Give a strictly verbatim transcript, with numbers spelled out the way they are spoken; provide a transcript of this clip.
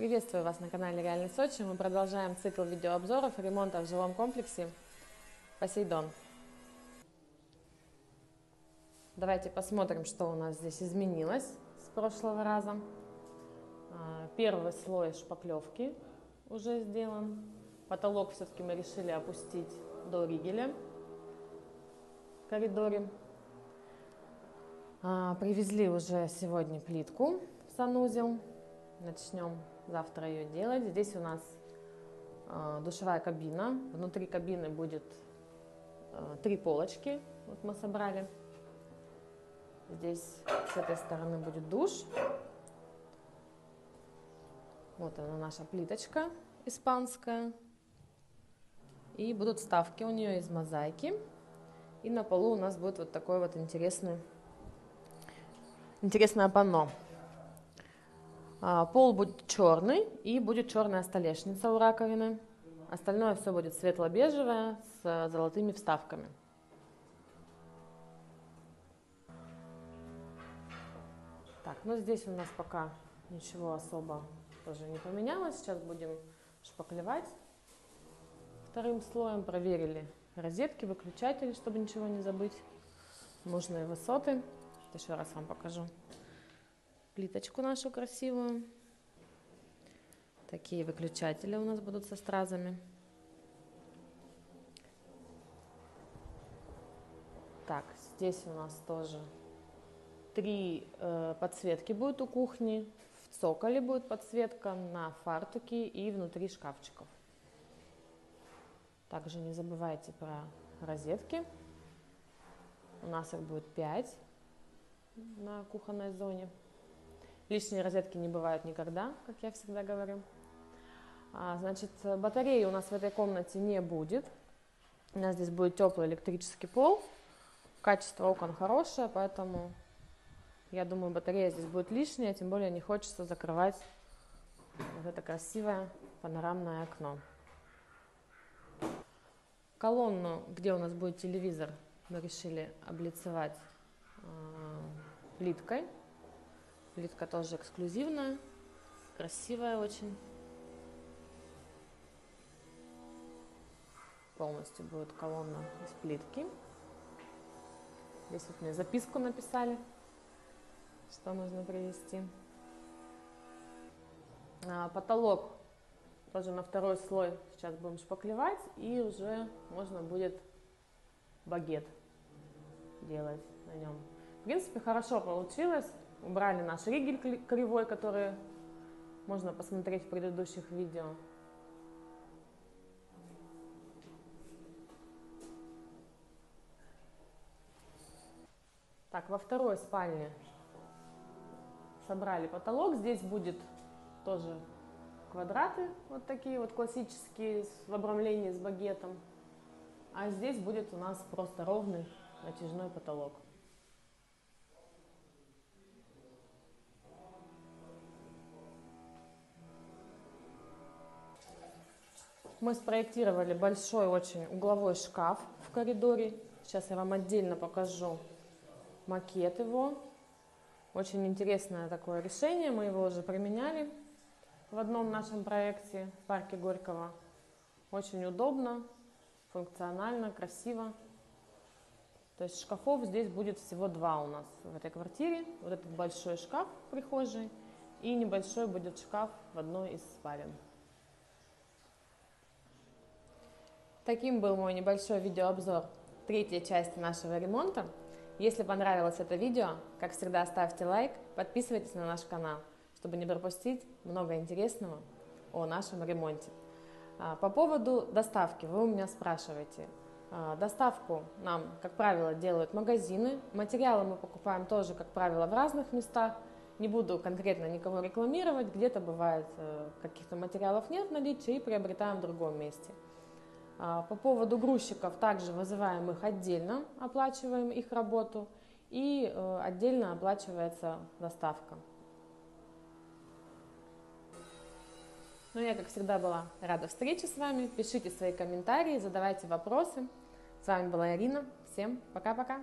Приветствую вас на канале Реальный Сочи. Мы продолжаем цикл видеообзоров ремонта в жилом комплексе «Посейдон». Давайте посмотрим, что у нас здесь изменилось с прошлого раза. Первый слой шпаклевки уже сделан. Потолок все-таки мы решили опустить до ригеля в коридоре. Привезли уже сегодня плитку в санузел. Начнем завтра ее делать. Здесь у нас душевая кабина. Внутри кабины будет три полочки. Вот мы собрали. Здесь с этой стороны будет душ. Вот она, наша плиточка испанская. И будут вставки у нее из мозаики. И на полу у нас будет вот такой вот интересный Интересное панно. Пол будет черный и будет черная столешница у раковины. Остальное все будет светло-бежевое с золотыми вставками. Так, ну здесь у нас пока ничего особо тоже не поменялось. Сейчас будем шпаклевать вторым слоем. Проверили розетки, выключатели, чтобы ничего не забыть. Нужные высоты. Еще раз вам покажу плиточку нашу красивую. Такие выключатели у нас будут со стразами. Так, здесь у нас тоже три э, подсветки будет у кухни. В цоколе будет подсветка, на фартуке и внутри шкафчиков. Также не забывайте про розетки. У нас их будет пять. На кухонной зоне. Лишние розетки не бывают никогда, как я всегда говорю. А, значит, батареи у нас в этой комнате не будет. У нас здесь будет теплый электрический пол. Качество окон хорошее, поэтому, я думаю, батарея здесь будет лишняя. Тем более не хочется закрывать вот это красивое панорамное окно. Колонну, где у нас будет телевизор, мы решили облицевать плиткой. Плитка тоже эксклюзивная, красивая очень. Полностью будет колонна из плитки. Здесь вот мне записку написали, что нужно привезти. Потолок тоже на второй слой сейчас будем шпаклевать, и уже можно будет багет делать на нем. В принципе, хорошо получилось. Убрали наш ригель кривой, который можно посмотреть в предыдущих видео. Так, во второй спальне собрали потолок. Здесь будет тоже квадраты, вот такие вот классические, в обрамлении с багетом. А здесь будет у нас просто ровный натяжной потолок. Мы спроектировали большой очень угловой шкаф в коридоре. Сейчас я вам отдельно покажу макет его. Очень интересное такое решение. Мы его уже применяли в одном нашем проекте в парке Горького. Очень удобно, функционально, красиво. То есть шкафов здесь будет всего два у нас в этой квартире. Вот этот большой шкаф в прихожей и небольшой будет шкаф в одной из спален. Таким был мой небольшой видеообзор третьей части нашего ремонта. Если понравилось это видео, как всегда, ставьте лайк, подписывайтесь на наш канал, чтобы не пропустить много интересного о нашем ремонте. По поводу доставки вы у меня спрашиваете. Доставку нам, как правило, делают магазины. Материалы мы покупаем тоже, как правило, в разных местах. Не буду конкретно никого рекламировать. Где-то бывает, каких-то материалов нет в наличии и приобретаем в другом месте. По поводу грузчиков, также вызываем их отдельно, оплачиваем их работу и отдельно оплачивается доставка. Ну, я, как всегда, была рада встрече с вами. Пишите свои комментарии, задавайте вопросы. С вами была Ирина. Всем пока-пока!